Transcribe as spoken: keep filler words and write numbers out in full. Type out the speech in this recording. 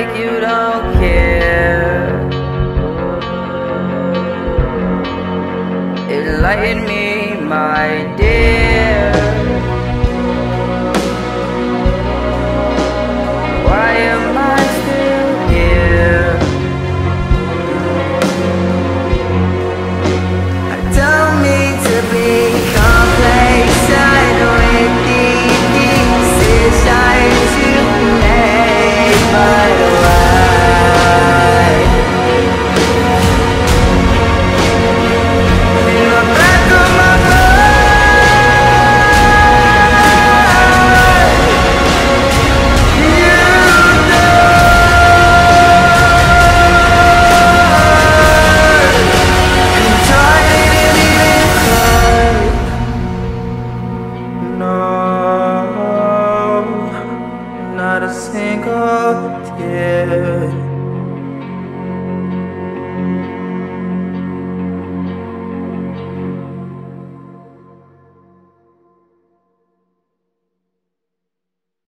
like you.